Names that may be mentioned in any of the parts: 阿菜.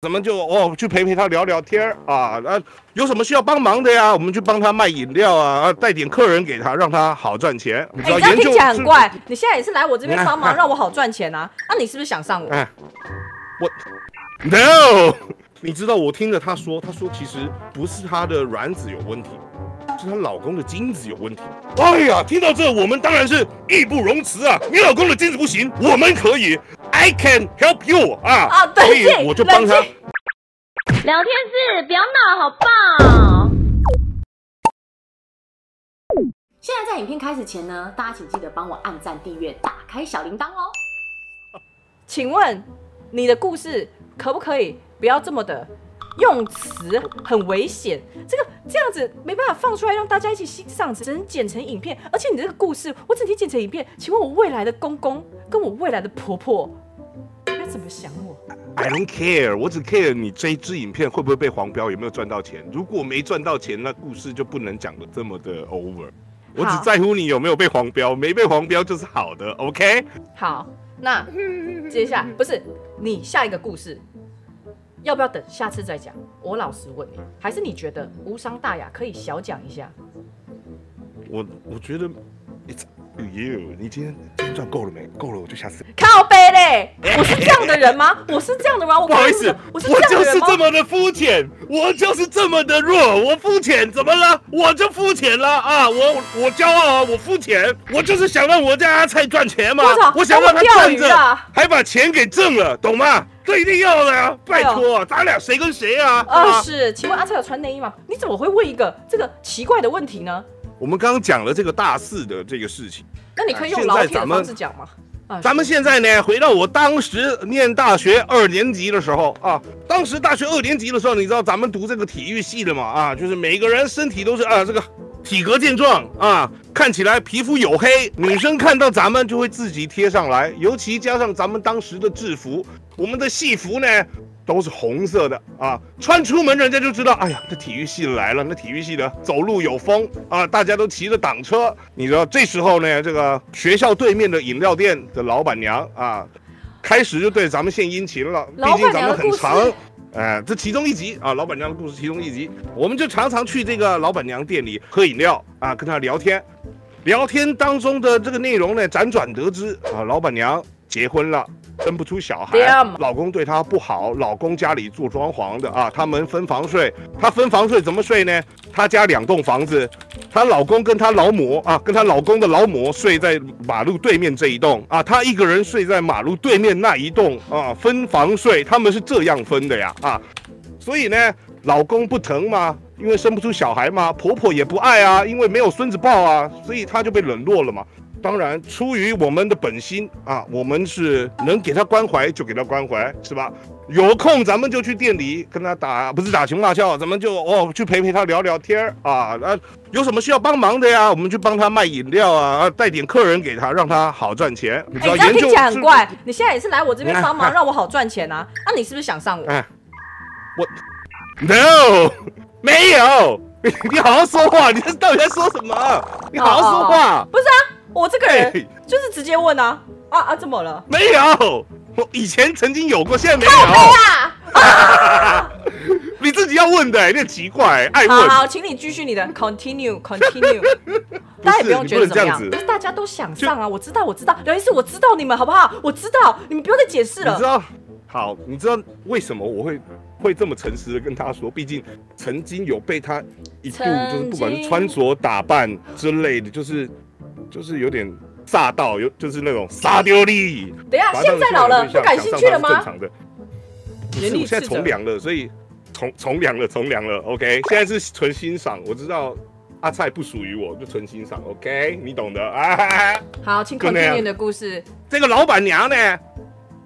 咱们就去陪他聊聊天啊，有什么需要帮忙的呀？我们去帮他卖饮料啊，带点客人给他，让他好赚钱。你知道研究听起来很怪，你现在也是来我这边帮忙，让我好赚钱啊？那你是不是想上我？我 no， 你知道我听着他说，其实不是他的卵子有问题，是她老公的精子有问题。哎呀，听到这我们当然是义不容辞啊！你老公的精子不行，我们可以。 I can help you 啊！对，所以我就帮他。聊天室，不要闹，好棒！现在在影片开始前呢，大家请记得帮我按赞、订阅、打开小铃铛哦。请问你的故事可不可以不要这么的用词很危险？这样子没办法放出来让大家一起欣赏，只能剪成影片。而且你这个故事，我整天剪成影片，请问我未来的公公跟我未来的婆婆？ 怎么想我 ？I don't care， 我只 care 你这一支影片会不会被黄标，有没有赚到钱。如果没赚到钱，那故事就不能讲得这么的 over。我只在乎你有没有被黄标，没被黄标就是好的 ，OK？ 好，那接下来不是你下一个故事，要不要等下次再讲？我老实问你，还是你觉得无伤大雅，可以小讲一下？我觉得 ，it's you， 你今天赚够了没？够了，我就下次。靠背嘞！我是这样的人吗？不好意思，我就是这么的肤浅，我就是这么的弱，我肤浅怎么了？我就肤浅了啊！我骄傲啊！我肤浅，我就是想让我家阿菜赚钱嘛，我想让他赚着，还把钱给挣了，懂吗？ 这一定要的呀！拜托，咱俩谁跟谁啊？是，请问阿菜有穿内衣吗？你怎么会问一个这个奇怪的问题呢？我们刚刚讲了这个大四的这个事情，那你可以用老铁的方式讲吗？咱们现在呢，回到我当时念大学二年级的时候啊，当时大学二年级的时候，你知道咱们读这个体育系的嘛？啊，就是每个人身体都是这个体格健壮啊，看起来皮肤黝黑，女生看到咱们就会自己贴上来，尤其加上咱们当时的制服。 我们的戏服呢，都是红色的啊，穿出门人家就知道，哎呀，这体育系的来了，那体育系的走路有风啊，大家都骑着挡车。你知道这时候呢，这个学校对面的饮料店的老板娘啊，开始就对咱们献殷勤了，毕竟咱们很长。 这其中一集啊，老板娘的故事其中一集，我们就常常去这个老板娘店里喝饮料啊，跟她聊天。聊天当中的这个内容呢，辗转得知啊，老板娘结婚了。 生不出小孩，老公对她不好，老公家里做装潢的啊，他们分房睡，她分房睡怎么睡呢？她家两栋房子，她老公跟她老母啊，跟她老公的老母睡在马路对面这一栋啊，她一个人睡在马路对面那一栋啊，分房睡，他们是这样分的呀啊，所以呢，老公不疼嘛，因为生不出小孩嘛，婆婆也不爱啊，因为没有孙子抱啊，所以她就被冷落了嘛。 当然，出于我们的本心啊，我们是能给他关怀就给他关怀，是吧？有空咱们就去店里跟他不是打情骂俏，咱们就去陪他聊聊天啊，有什么需要帮忙的呀？我们去帮他卖饮料啊，带点客人给他，让他好赚钱。你知道研究听起来很怪，你现在也是来我这边帮忙，让我好赚钱啊？那你是不是想上我？我 no 没有，你好好说话，你到底在说什么？你好好说话，不是啊。 我这个人就是直接问啊，怎么了？没有，我以前曾经有过，现在没有。没啊！你自己要问的，你很奇怪，爱问。好，请你继续你的 continue。大家也不用觉得怎么样，大家都想上啊！我知道，刘医师，我知道你们好不好？我知道，你们不用再解释了。你知道，好，你知道为什么我会这么诚实的跟他说，毕竟曾经有被他一度就是不管是穿着打扮之类的，就是。 就是有点煞到，就是那种撒丢力。等一下，现在老了不感兴趣了吗？正常的。我现在从良了，所以从良了。OK， 现在是纯欣赏。我知道阿菜不属于我，就纯欣赏。OK， 你懂的啊。好，请continue的故事。这个老板娘呢，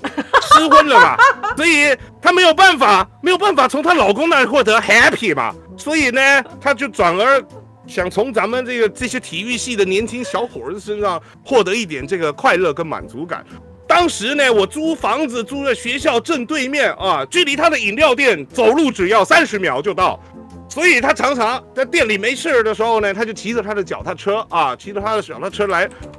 失婚了嘛，所以她没有办法从她老公那获得 happy 嘛，所以呢，她就转而。 想从咱们这些体育系的年轻小伙子身上获得一点这个快乐跟满足感。当时呢，我租房子租在学校正对面啊，距离他的饮料店走路只要30秒就到，所以他常常在店里没事的时候呢，他就骑着他的脚踏车啊，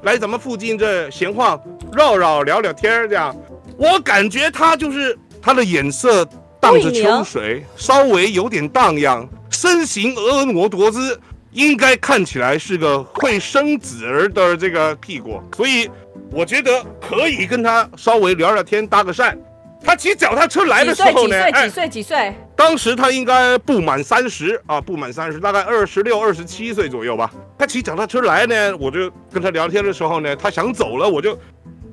来咱们附近这闲晃绕绕聊聊天这样。我感觉他就是他的眼色。荡着秋水，稍微有点荡漾，身形婀娜多姿，应该看起来是个会生子儿的这个屁股，所以我觉得可以跟他稍微聊聊天，搭个讪。 他骑脚踏车来的时候呢，几岁？当时他应该不满30啊，不满30，大概26、27岁左右吧。他骑脚踏车来呢，我就跟他聊天的时候呢，他想走了，我就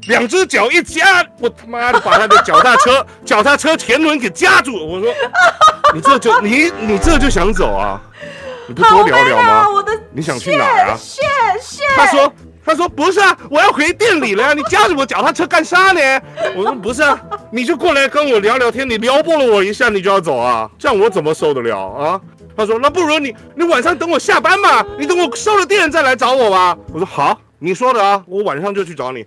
两只脚一夹，我他妈的把他的脚踏车前轮给夹住。我说，你这就想走啊？你不多聊聊吗？你想去哪儿啊？他说不是啊，我要回店里了呀！你夹着我脚踏车干啥呢？我说不是啊，你就过来跟我聊聊天，你撩拨了我一下，你就要走啊？这样我怎么受得了啊？他说那不如你晚上等我下班嘛，你等我收了店再来找我吧。我说好，你说的啊，我晚上就去找你。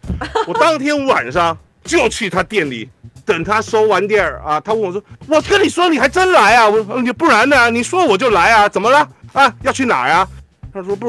我当天晚上就去他店里，等他收完店啊。他问我说，我跟你说你还真来啊？我说你不然呢？你说我就来啊？怎么了？啊，要去哪呀？ 他说不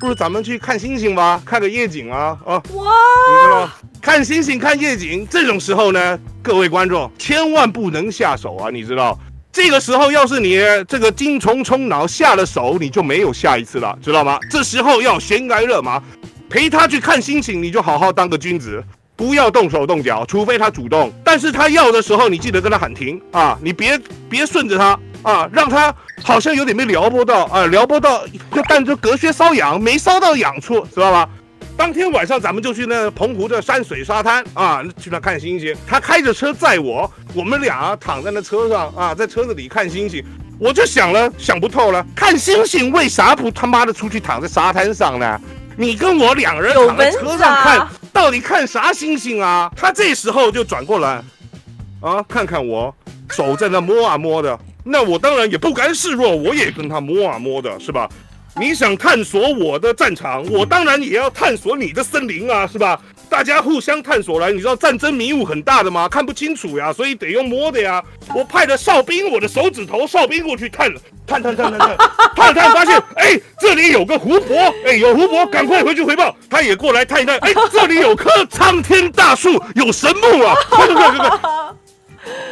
如咱们去看星星吧，看个夜景啊啊！哇，你知道吗？看星星看夜景这种时候呢，各位观众千万不能下手啊！你知道，这个时候要是你这个精虫充脑下了手，你就没有下一次了，知道吗？这时候要悬崖勒马，陪他去看星星，你就好好当个君子，不要动手动脚，除非他主动。但是他要的时候，你记得跟他喊停啊，你别顺着他。 啊，让他好像有点没撩拨到啊，撩拨到，但就隔靴搔痒，没搔到痒处，知道吧？当天晚上咱们就去那澎湖的山水沙滩啊，去那看星星。他开着车载我，我们俩躺在那车上啊，在车子里看星星。我就想不透了，看星星为啥不他妈的出去躺在沙滩上呢？你跟我两人躺在车上看，到底看啥星星啊？他这时候就转过来，啊，看看我，手在那摸啊摸的。 那我当然也不甘示弱，我也跟他摸啊摸的，是吧？你想探索我的战场，我当然也要探索你的森林啊，是吧？大家互相探索来，你知道战争迷雾很大的吗？看不清楚呀，所以得用摸的呀。我派的哨兵，我的手指头哨兵过去探，发现哎，这里有个湖泊，哎，有湖泊，赶快回去回报。他也过来探一探，哎，这里有棵苍天大树，有神木啊，快快快快快！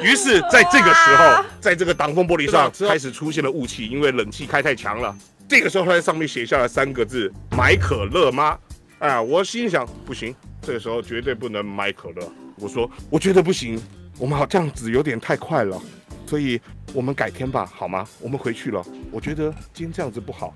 于是，在这个时候，在这个挡风玻璃上开始出现了雾气，因为冷气开太强了。这个时候，他在上面写下了3个字：“买可乐吗？”啊，我心想，不行，这个时候绝对不能买可乐。我说，我觉得不行，我们好这样子有点太快了，所以我们改天吧，好吗？我们回去了，我觉得今天这样子不好。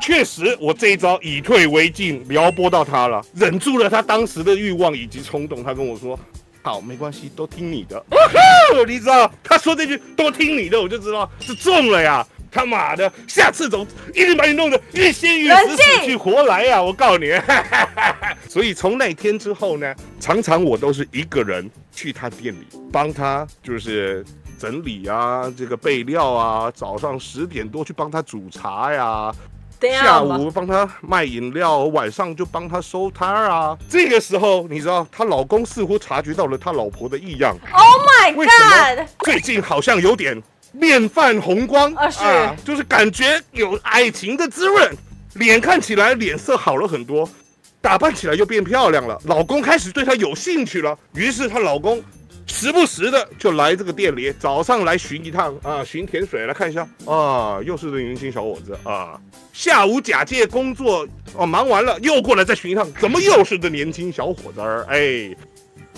确实，我这一招以退为进，撩拨到他了，忍住了他当时的欲望以及冲动。他跟我说。 好，没关系，都听你的。哦，你知道他说这句“都听你的”，我就知道是中了呀！他妈的，下次走，一定把你弄得越陷越死，死去活来呀！我告诉你。所以从那天之后呢，常常我都是一个人去他店里，帮他就是整理啊，这个备料啊，早上10点多去帮他煮茶呀。 下午帮他卖饮料，晚上就帮他收摊啊。这个时候，你知道她老公似乎察觉到了她老婆的异样。Oh my god！ 最近好像有点面泛红光啊，就是感觉有爱情的滋润，脸看起来脸色好了很多，打扮起来又变漂亮了。老公开始对她有兴趣了，于是她老公时不时的就来这个店里，早上来巡一趟啊，巡甜水来看一下啊，又是个年轻小伙子啊。 下午假借工作哦，忙完了又过来再巡一趟，怎么又是这年轻小伙子儿？哎，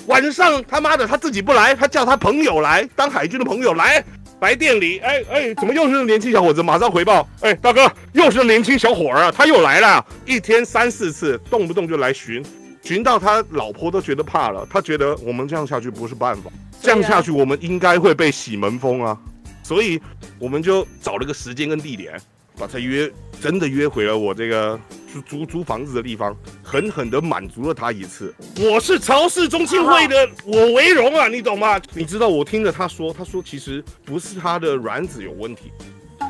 晚上他妈的他自己不来，他叫他朋友来，当海军的朋友来来店里，哎，怎么又是这年轻小伙子？马上回报，哎，大哥，又是年轻小伙儿啊，他又来了，一天3、4次，动不动就来巡，巡到他老婆都觉得怕了，他觉得我们这样下去不是办法，这样下去我们应该会被洗门风啊，所以我们就找了个时间跟地点。 把他真的约回了我这个租房子的地方，狠狠的满足了他一次。我是曹氏中心会的，我为荣啊，你懂吗？你知道我听着他说其实不是她的卵子有问题，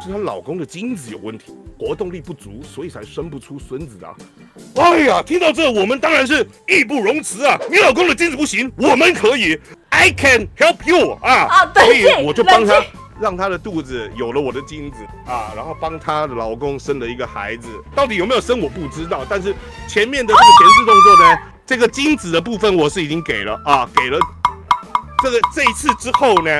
是她老公的精子有问题，活动力不足，所以才生不出孙子的。哎呀，听到这我们当然是义不容辞啊！你老公的精子不行，我们可以 ，I can help you 啊，所以我就帮他。 让她的肚子有了我的精子啊，然后帮她的老公生了一个孩子，到底有没有生我不知道，但是前面的这个前置动作呢，这个精子的部分我是已经给了啊，给了。这一次之后呢，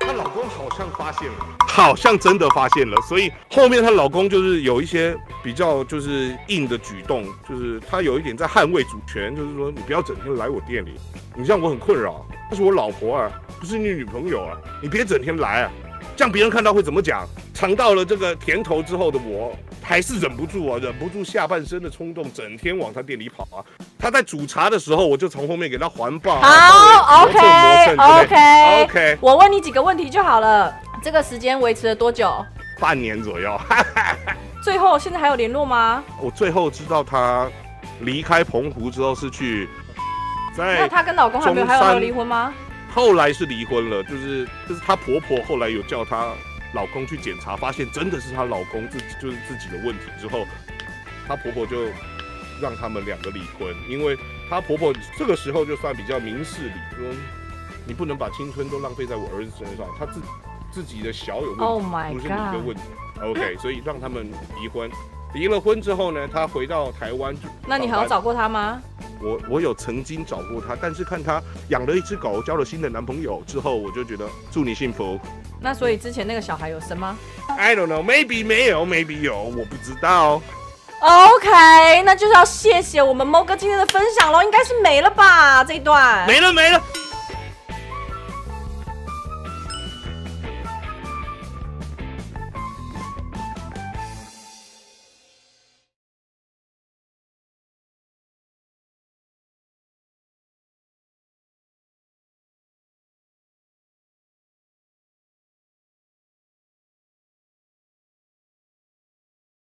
她老老公好像发现了，好像真的发现了，所以后面她老公就是有一些比较就是硬的举动，就是他有一点在捍卫主权，就是说你不要整天来我店里，你这样我很困扰，她是我老婆啊，不是你女朋友啊，你别整天来啊，这样别人看到会怎么讲？尝到了这个甜头之后的我，还是忍不住啊，忍不住下半身的冲动，整天往她店里跑啊。 他在煮茶的时候，我就从后面给他环抱。好 ，OK。我问你几个问题就好了。这个时间维持了多久？半年左右。最后现在还有联络吗？我最后知道他离开澎湖之后是去在。那她跟老公还有离婚吗？后来是离婚了，就是她婆婆后来有叫她老公去检查，发现真的是她老公自己的问题之后，她婆婆就。 让他们两个离婚，因为她婆婆这个时候就算比较明事理，说你不能把青春都浪费在我儿子身上，他自己的小有问题， 不是你的问题。OK， 所以让他们离婚。离了婚之后呢，她回到台湾。那你还有找过她吗？我有曾经找过她，但是看她养了一只狗，交了新的男朋友之后，我就觉得祝你幸福。那所以之前那个小孩有生吗 ？I don't know，maybe 没有 ，maybe 有，我不知道。 OK， 那就是要谢谢我们猫哥今天的分享咯，应该是没了吧这一段，没了。